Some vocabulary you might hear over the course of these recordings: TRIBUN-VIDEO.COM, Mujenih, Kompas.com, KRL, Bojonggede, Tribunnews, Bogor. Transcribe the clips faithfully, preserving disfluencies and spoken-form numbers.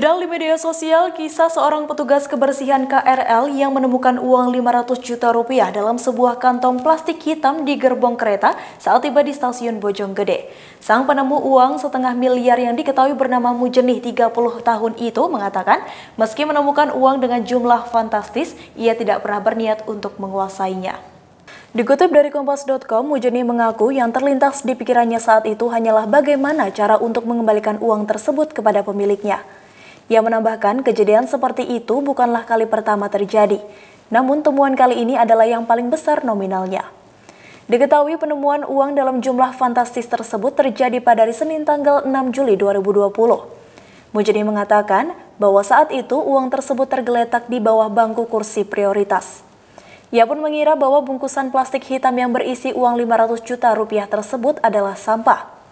Viral di media sosial, kisah seorang petugas kebersihan K R L yang menemukan uang lima ratus juta rupiah dalam sebuah kantong plastik hitam di gerbong kereta saat tiba di stasiun Bojonggede. Sang penemu uang setengah miliar yang diketahui bernama Mujenih tiga puluh tahun itu mengatakan, meski menemukan uang dengan jumlah fantastis, ia tidak pernah berniat untuk menguasainya. Dikutip dari Kompas dot com, Mujenih mengaku yang terlintas di pikirannya saat itu hanyalah bagaimana cara untuk mengembalikan uang tersebut kepada pemiliknya. Ia menambahkan kejadian seperti itu bukanlah kali pertama terjadi, namun temuan kali ini adalah yang paling besar nominalnya. Diketahui penemuan uang dalam jumlah fantastis tersebut terjadi pada hari Senin tanggal enam Juli dua ribu dua puluh. Mujenih mengatakan bahwa saat itu uang tersebut tergeletak di bawah bangku kursi prioritas. Ia pun mengira bahwa bungkusan plastik hitam yang berisi uang lima ratus juta rupiah tersebut adalah sampah.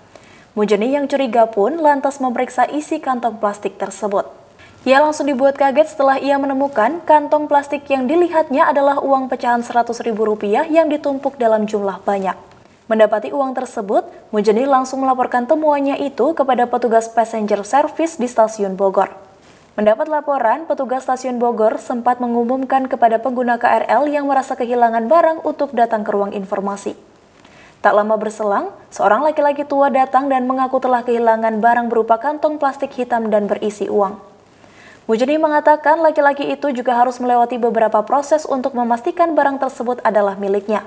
Mujenih yang curiga pun lantas memeriksa isi kantong plastik tersebut. Ia langsung dibuat kaget setelah ia menemukan kantong plastik yang dilihatnya adalah uang pecahan seratus ribu rupiah yang ditumpuk dalam jumlah banyak. Mendapati uang tersebut, Mujenih langsung melaporkan temuannya itu kepada petugas passenger service di stasiun Bogor. Mendapat laporan, petugas stasiun Bogor sempat mengumumkan kepada pengguna K R L yang merasa kehilangan barang untuk datang ke ruang informasi. Tak lama berselang, seorang laki-laki tua datang dan mengaku telah kehilangan barang berupa kantong plastik hitam dan berisi uang. Mujenih mengatakan laki-laki itu juga harus melewati beberapa proses untuk memastikan barang tersebut adalah miliknya.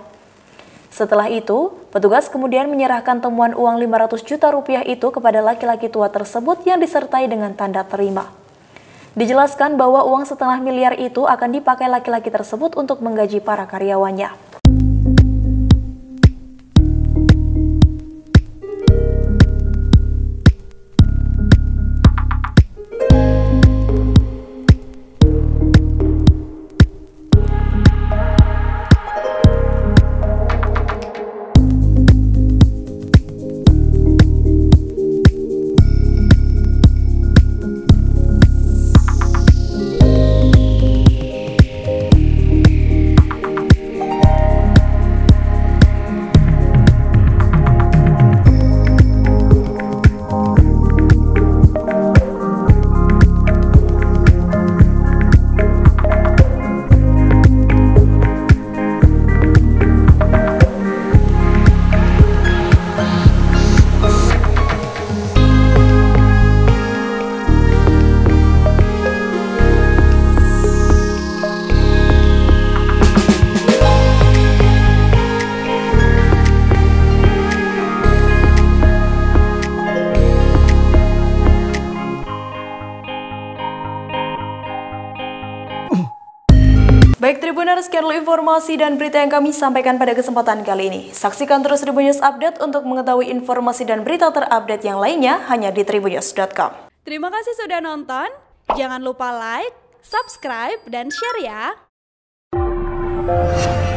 Setelah itu, petugas kemudian menyerahkan temuan uang lima ratus juta rupiah itu kepada laki-laki tua tersebut yang disertai dengan tanda terima. Dijelaskan bahwa uang setengah miliar itu akan dipakai laki-laki tersebut untuk menggaji para karyawannya. Baik Tribuners, sekian dulu informasi dan berita yang kami sampaikan pada kesempatan kali ini. Saksikan terus Tribunnews Update untuk mengetahui informasi dan berita terupdate yang lainnya hanya di Tribunnews dot com. Terima kasih sudah nonton, jangan lupa like, subscribe, dan share ya!